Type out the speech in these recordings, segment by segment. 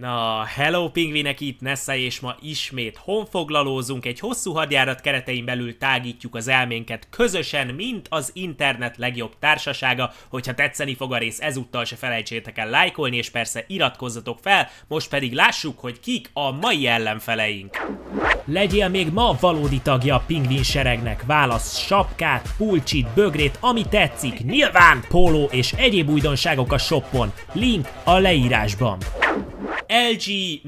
Na, hello pingvinek, itt Nessa, és ma ismét honfoglalózunk, egy hosszú hadjárat keretein belül tágítjuk az elménket közösen, mint az internet legjobb társasága. Hogyha tetszeni fog a rész, ezúttal se felejtsétek el lájkolni, és persze iratkozzatok fel, most pedig lássuk, hogy kik a mai ellenfeleink. Legyél még ma valódi tagja a pingvin seregnek, válasz sapkát, pulcsit, bögrét, ami tetszik, nyilván póló és egyéb újdonságok a shopon, link a leírásban. LG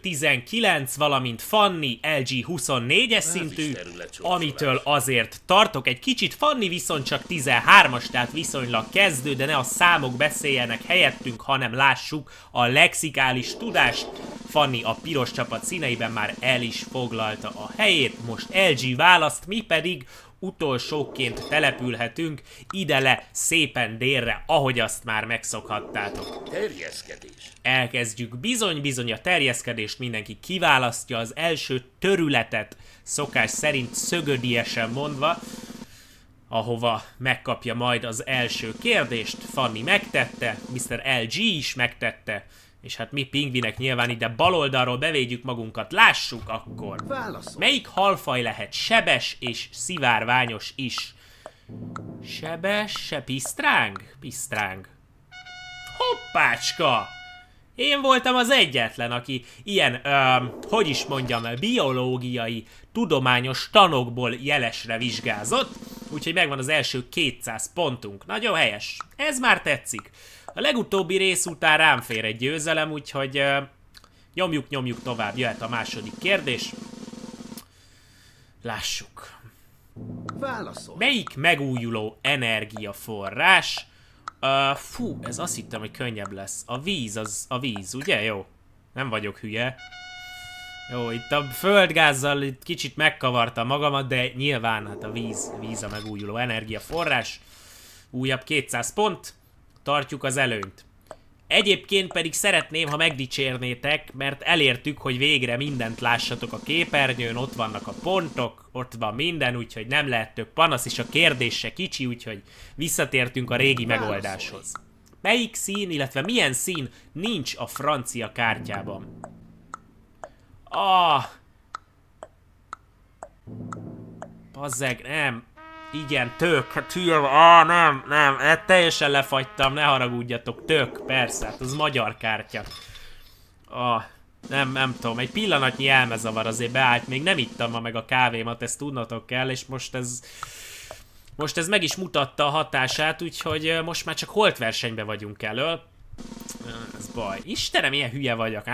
0219, valamint Fanni LG 24-es szintű, amitől azért tartok egy kicsit. Fanni viszont csak 13-as, tehát viszonylag kezdő, de ne a számok beszéljenek helyettünk, hanem lássuk a lexikális tudást. Fanni a piros csapat színeiben már el is foglalta a helyét, most LG választ, mi pedig utolsóként települhetünk ide le szépen délre, ahogy azt már megszokhattátok. Terjeszkedés. Elkezdjük bizony-bizony a terjeszkedést, mindenki kiválasztja az első területet, szokás szerint szögödiesen mondva, ahova megkapja majd az első kérdést. Fanni megtette, Mr. LG is megtette, és hát mi pingvinek nyilván ide baloldalról bevédjük magunkat. Lássuk akkor, melyik halfaj lehet sebes és szivárványos is? Sebes, se pisztráng? Pisztráng. Hoppácska! Én voltam az egyetlen, aki ilyen, hogy is mondjam, biológiai, tudományos tanokból jelesre vizsgázott. Úgyhogy megvan az első 200 pontunk. Nagyon helyes. Ez már tetszik. A legutóbbi rész után rám fér egy győzelem, úgyhogy nyomjuk tovább. Jöhet a második kérdés. Lássuk. Válaszol. Melyik megújuló energiaforrás? Fú, ez azt hittem, hogy könnyebb lesz. A víz, az a víz, ugye? Jó. Nem vagyok hülye. Jó, itt a földgázzal itt kicsit megkavarta magamat, de nyilván hát a víz a megújuló energiaforrás. Újabb 200 pont. Tartjuk az előnyt. Egyébként pedig szeretném, ha megdicsérnétek, mert elértük, hogy végre mindent lássatok a képernyőn, ott vannak a pontok, ott van minden, úgyhogy nem lehet több panasz, és a kérdés se kicsi, úgyhogy visszatértünk a régi megoldáshoz. Melyik szín, illetve milyen szín nincs a francia kártyában? Pazzeg, nem. Igen, tök, nem, teljesen lefagytam, ne haragudjatok, tök, persze, hát az magyar kártya. Nem tudom, egy pillanatnyi elmezavar azért beállt, még nem ittam ma meg a kávémat, ezt tudnotok kell, és most ez meg is mutatta a hatását, úgyhogy most már csak holtversenybe vagyunk elől. Ez baj. Istenem, ilyen hülye vagyok,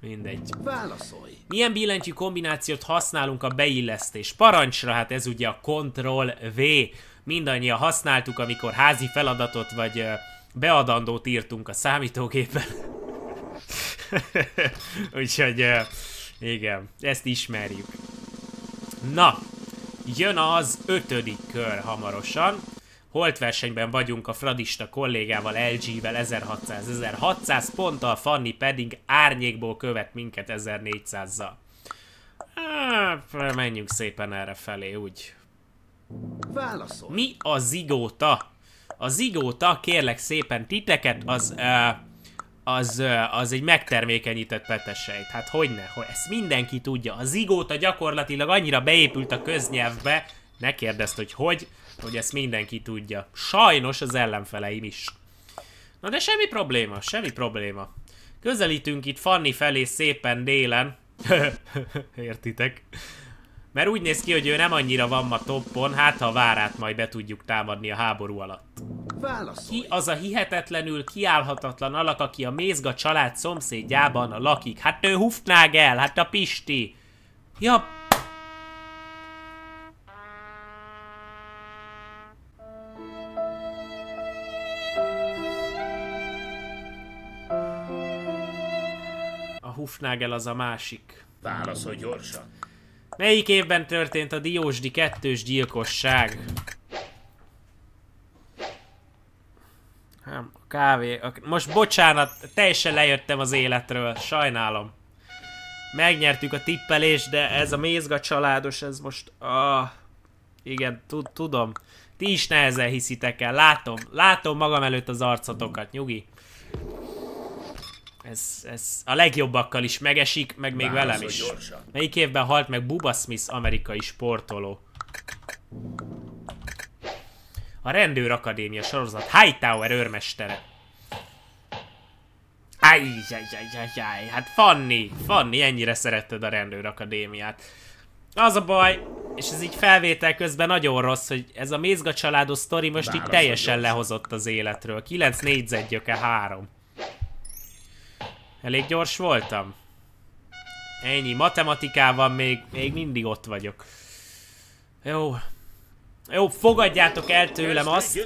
mindegy. Válaszolj. Milyen billentyű kombinációt használunk a beillesztés parancsra? Hát ez ugye a Ctrl-V. Mindannyian használtuk, amikor házi feladatot vagy beadandót írtunk a számítógépen. Úgyhogy igen, ezt ismerjük. Na, jön az 5. kör hamarosan. Holtversenyben vagyunk a fradista kollégával, LG-vel 1600 ponttal, Fanni pedig árnyékból követ minket 1400-zal. Menjünk szépen erre felé, úgy. Válaszol. Mi a zigóta? A zigóta, kérlek szépen titeket, az egy megtermékenyített petesejt. Hát hogyne, hogy ezt mindenki tudja. A zigóta gyakorlatilag annyira beépült a köznyelvbe, ne kérdezd, hogy ezt mindenki tudja. Sajnos az ellenfeleim is. Na de semmi probléma, semmi probléma. Közelítünk itt Fanni felé szépen délen. Értitek? Mert úgy néz ki, hogy ő nem annyira van ma toppon, hát ha várát majd be tudjuk támadni a háború alatt. Válaszolj. Ki az a hihetetlenül kiállhatatlan alak, aki a Mézga család szomszédjában lakik? Hát ő Hufnagel, hát a Pisti. Ja, Hufnagel az a másik. Válaszolj gyorsan. Melyik évben történt a Diósdi kettős gyilkosság? Nem, a kávé. Most bocsánat, teljesen lejöttem az életről, sajnálom. Megnyertük a tippelést, de ez a Mézga családos, ez most... igen, tudom. Ti is nehezen hiszitek el, látom magam előtt az arcotokat, nyugi. Ez a legjobbakkal is megesik, meg még velem is. Gyorsan. Melyik évben halt meg Bubba Smith amerikai sportoló? A rendőrakadémia sorozat High Tower őrmestere. Ajjajjajjajjaj, hát Fanni, ennyire szeretted a rendőrakadémiát. Az a baj, és ez így felvétel közben nagyon rossz, hogy ez a Mézga családos sztori most így teljesen lehozott az életről. 9 négyzetgyöke 3. Elég gyors voltam. Ennyi, matematikával még mindig ott vagyok. Jó. Jó, fogadjátok el tőlem azt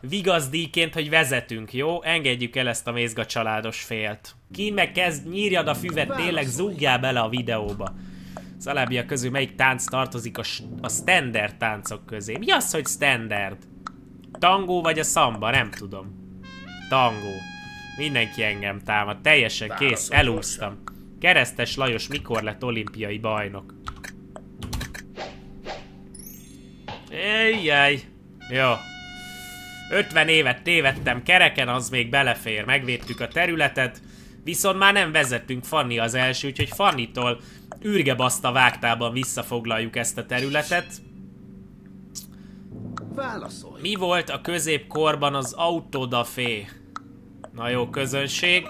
vigazdíjként, hogy vezetünk, jó? Engedjük el ezt a Mézga családos félt. Ki meg kezd, nyírjad a füvet, tényleg zúgjál bele a videóba. Az alábbiak közül melyik tánc tartozik a standard táncok közé? Mi az, hogy standard? Tangó vagy a szamba? Nem tudom. Tangó. Mindenki engem támad. Teljesen kész, elúsztam. Keresztes Lajos mikor lett olimpiai bajnok? Éjjjj. Jó. 50 évet tévedtem kereken, az még belefér. Megvédtük a területet. Viszont már nem vezettünk, Fanni az első, úgyhogy Fannitól ürgebaszta vágtában visszafoglaljuk ezt a területet. Válaszolj. Mi volt a középkorban az autódafé? Na jó, közönség.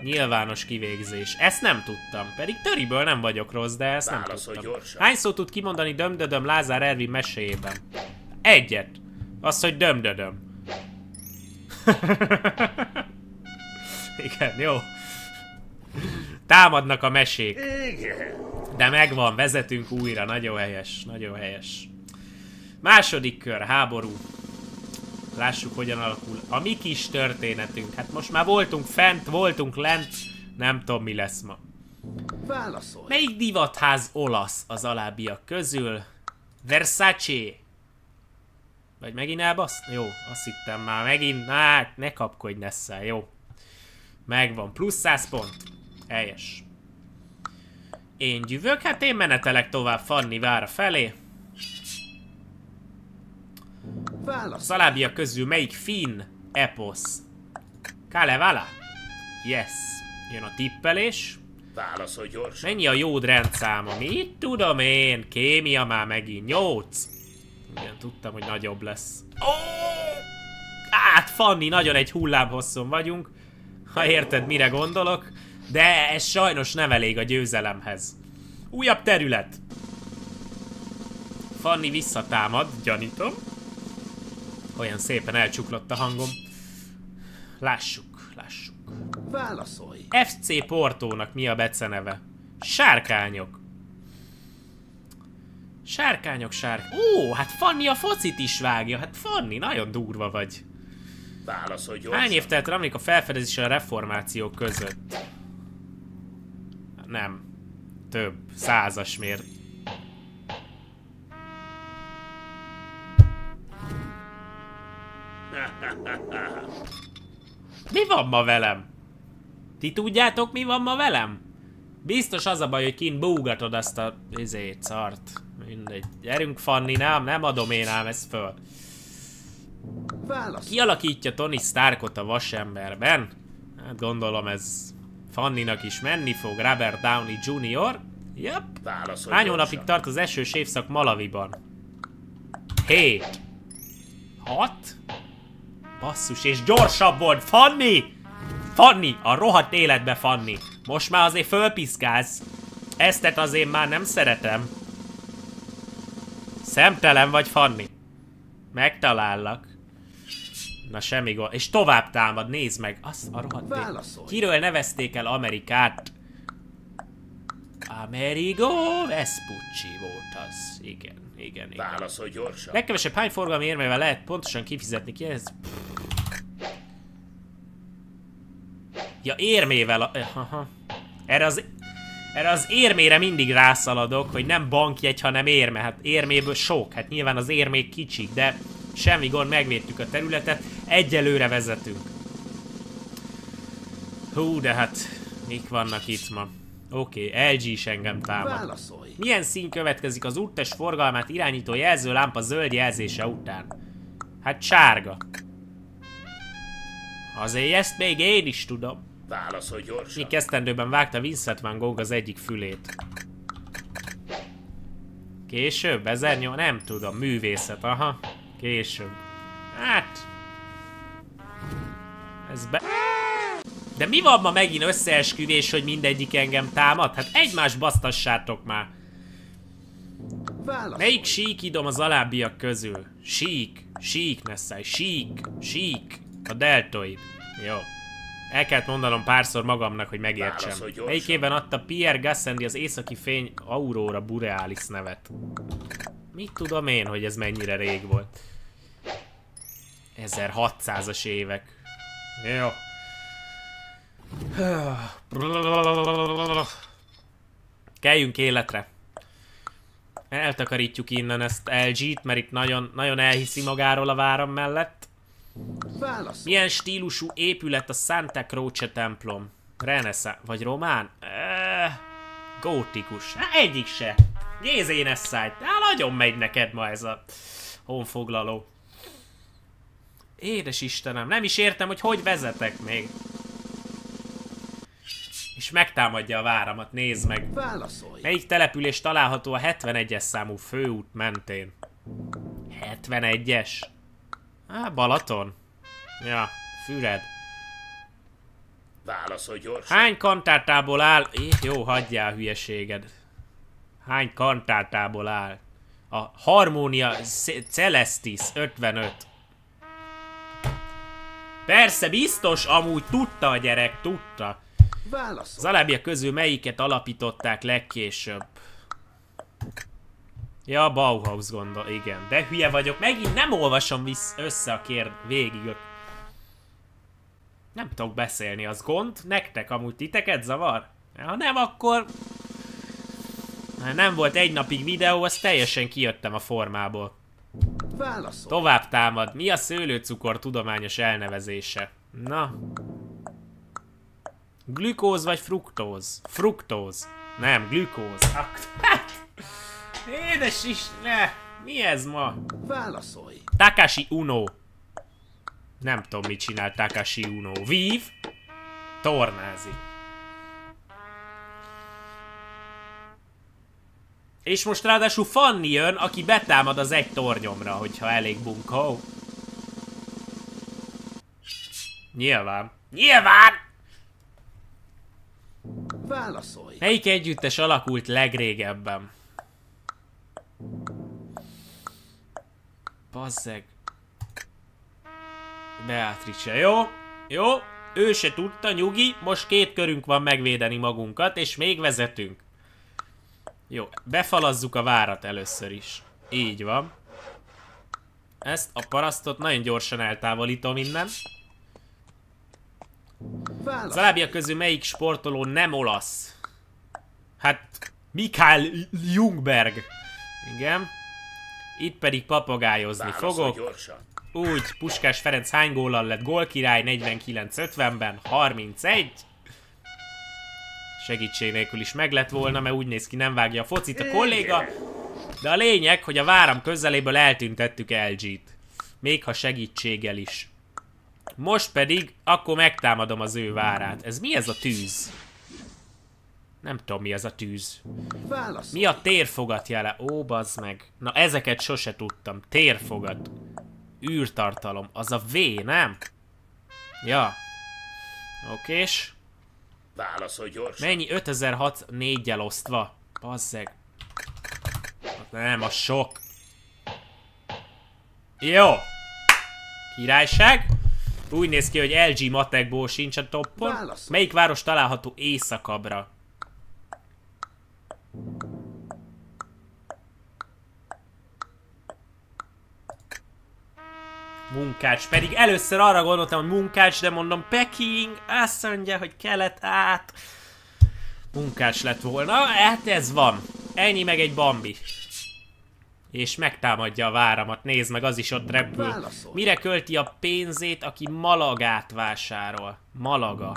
Nyilvános kivégzés. Ezt nem tudtam. Pedig töriből nem vagyok rossz, de ezt nem tudtam. Hány szót tud kimondani dömdödöm Lázár Ervin meséjében? Egyet. Az, hogy dömdödöm. Igen, jó. Támadnak a mesék. De megvan, vezetünk újra. Nagyon helyes, nagyon helyes. Második kör, háború. Lássuk, hogyan alakul a mi kis történetünk. Hát most már voltunk fent, voltunk lent. Nem tudom, mi lesz ma. Válaszolj. Melyik divatház olasz az alábbiak közül? Versace. Vagy megint elbasz? Jó, azt hittem már megint. Hát, ne kapkodj ezzel, jó. Megvan, plusz 100 pont. Helyes. Én gyűvök, hát én menetelek tovább Fanni vára felé. Az alábbiak közül melyik finn eposz? Kalevala? Yes. Jön a tippelés. Válaszolj gyorsan. Mennyi a jód rendszáma? Mit tudom én? Kémia már megint. 8. Igen, tudtam, hogy nagyobb lesz. Oh! Hát, Fanni, nagyon egy hullámhosszon vagyunk. Ha érted, mire gondolok. De ez sajnos nem elég a győzelemhez. Újabb terület. Fanni visszatámad, gyanítom. Olyan szépen elcsuklott a hangom. Lássuk, lássuk. Válaszolj. FC Portónak mi a beceneve? Sárkányok. Ó, hát Fanni a focit is vágja. Hát Fanni, nagyon durva vagy. Válaszolj gyorsan. Hány év telt el, amikor a felfedezés a reformáció között? Nem. Több. 100-as mér. Mi van ma velem? Ti tudjátok, mi van ma velem? Biztos az a baj, hogy kint búgatod azt a szart. Mindegy. Gyerünk, Fanni, nem adom én ám ezt föl. Válasz. Ki alakítja Tony Starkot a Vasemberben? Hát gondolom ez Fanninak is menni fog. Robert Downey Jr. Yep. Hány hónapig tart az esős évszak Malaviban? 7. 6. Basszus, és gyorsabb volt! Fanni! Fanni! A rohadt életbe, Fanni! Most már azért fölpiszkálsz. Eztet azért már nem szeretem. Szemtelen vagy, Fanni. Megtalállak. Na semmi gond. És tovább támad, nézd meg. Azt a rohadt élet. Kiről nevezték el Amerikát? Amerigo Vespucci volt az. Igen, igen, igen. Válaszolj gyorsan. Legkevesebb hány forgalmi érmével lehet pontosan kifizetni ki ez? Ja, érmével a... Aha. Erre az érmére mindig rászaladok, hogy nem bankjegy, hanem érme. Hát érméből sok. Hát nyilván az érmék kicsik, de semmi gond, megvédtük a területet. Egyelőre vezetünk. Hú, de hát mik vannak itt ma? Oké, LG is engem támad. Válaszolj. Milyen szín következik az úttes forgalmát irányító jelzőlámpa zöld jelzése után? Hát sárga. Azért ezt még én is tudom. Válaszolj gyorsan. Még esztendőben vágta Vincent van Gogh az egyik fülét. Később? 1800? Nem tudom. Művészet, aha. Később. Hát... ez be... De mi van ma megint összeesküvés, hogy mindegyik engem támad? Hát egymást basztassátok már. Válasz. Melyik síkidom az alábbiak közül? Sík, sík, ne szállj, sík, sík, a deltoid. Jó. El kellett mondanom párszor magamnak, hogy megértsem. Melyikében adta Pierre Gassendi az északi fény Aurora Borealis nevet? Mit tudom én, hogy ez mennyire rég volt? 1600-as évek. Jó. Keljünk életre. Eltakarítjuk innen ezt LG-t, mert itt nagyon, nagyon elhiszi magáról a váram mellett. Válaszol. Milyen stílusú épület a Santa Croce templom? Reneszá... vagy román? Gótikus. Hát egyik se. Gézén ezt szájt. Hát nagyon megy neked ma ez a honfoglaló. Édes Istenem, nem is értem, hogy hogy vezetek még. És megtámadja a váramat, nézd meg. Válaszolj. Melyik település található a 71-es számú főút mentén? 71-es? Á, Balaton. Ja, Füred. Válaszolj gyorsan. Hány kantátából áll... jó, hagyjál a hülyeséged. Hány kantátából áll? A Harmónia Celestis 55. Persze, biztos, amúgy tudta a gyerek, tudta. Válaszol. Az alábbiak közül melyiket alapították legkésőbb? Ja, Bauhaus gondol, igen. De hülye vagyok, megint nem olvasom össze a végig. Nem tudok beszélni, az gond. Nektek amúgy titeket zavar? Ha nem, akkor... ha nem volt egy napig videó, az teljesen kijöttem a formából. Válaszol. Tovább támad. Mi a szőlőcukor tudományos elnevezése? Na... glükóz vagy fruktóz? Fruktóz. Nem, glükóz. Édes Isten! Mi ez ma? Válaszolj. Takashi Uno. Nem tudom, mit csinál Takashi Uno. Vív? Tornázik. És most ráadásul Fanni jön, aki betámad az egy tornyomra, hogyha elég bunkó. Nyilván. Nyilván! Válaszolj. Melyik együttes alakult legrégebben? Bazzeg. Beatrice, jó? Jó, ő se tudta, nyugi, most két körünk van megvédeni magunkat, és még vezetünk. Jó, befalazzuk a várat először is. Így van. Ezt a parasztot nagyon gyorsan eltávolítom innen. Az alábbiak közül melyik sportoló nem olasz? Hát, Mikael Jungberg. Igen. Itt pedig papagájozni fogok. Úgy, Puskás Ferenc hány góllal lett gólkirály 49-50-ben? 31. Segítség nélkül is meg lett volna, mert úgy néz ki, nem vágja a focit a kolléga. De a lényeg, hogy a váram közeléből eltüntettük LG-t. Még ha segítséggel is. Most pedig, akkor megtámadom az ő várát. Ez mi ez a tűz? Nem tudom, mi ez a tűz. Válaszol. Mi a térfogat jele? Ó, bazd meg. Na, ezeket sose tudtam. Térfogat. Űrtartalom. Az a V, nem? Ja. Okés. Válaszolj gyorsan. Mennyi? 5006 4-jel osztva. Bazzeg. Nem, az sok. Jó. Királyság. Úgy néz ki, hogy LG matekból sincs a toppon. Válaszol. Melyik város található északabbra? Munkács. Pedig először arra gondoltam, hogy Munkács, de mondom Peking, azt mondja, hogy kelet át. Munkács lett volna. Hát ez van. Ennyi meg egy bambi. És megtámadja a váramat. Nézd meg, az is ott repül. Válaszol. Mire költi a pénzét, aki Malagát vásárol? Malaga.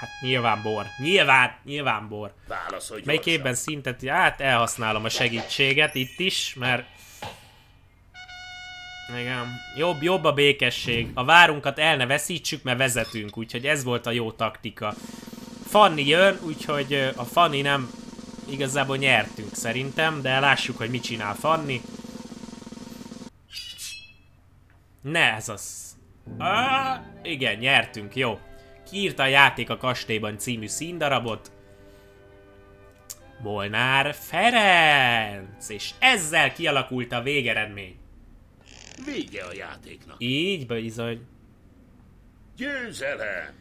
Hát nyilván bor. Nyilván bor. Válaszolj. Melyik évben szintet... hát elhasználom a segítséget itt is, mert... Igen. Jobb a békesség. A várunkat el ne veszítsük, mert vezetünk, úgyhogy ez volt a jó taktika. Fanni jön, úgyhogy a Fanni nem igazából nyertünk szerintem, de lássuk, hogy mit csinál Fanni. Ne, ez az... Ah, igen, nyertünk, jó. Kiírta a Játék a kastélyban című színdarabot. Molnár Ferenc! És ezzel kialakult a végeredmény. Vége a játéknak. Így bizony. Győzelem!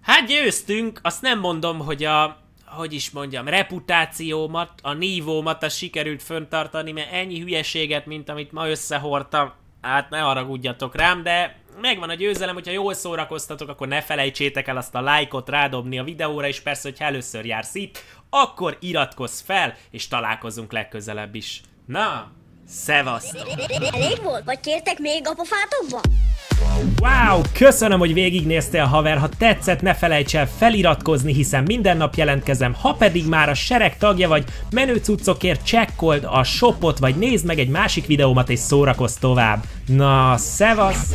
Hát győztünk, azt nem mondom, hogy a... Hogy is mondjam, reputációmat, a nívómat azt sikerült föntartani, mert ennyi hülyeséget, mint amit ma összehordtam, hát ne haragudjatok rám, de megvan a győzelem, hogyha jól szórakoztatok, akkor ne felejtsétek el azt a lájkot rádobni a videóra, és persze, hogyha először jársz itt, akkor iratkozz fel, és találkozunk legközelebb is. Na, szevasztok! Elég volt? Vagy kértek még a pofátokba? Wow, köszönöm, hogy végignéztél, haver, ha tetszett, ne felejts el feliratkozni, hiszen minden nap jelentkezem, ha pedig már a sereg tagja vagy, menő cuccokért csekkold a shopot, vagy nézd meg egy másik videómat és szórakozz tovább. Na, szevasz!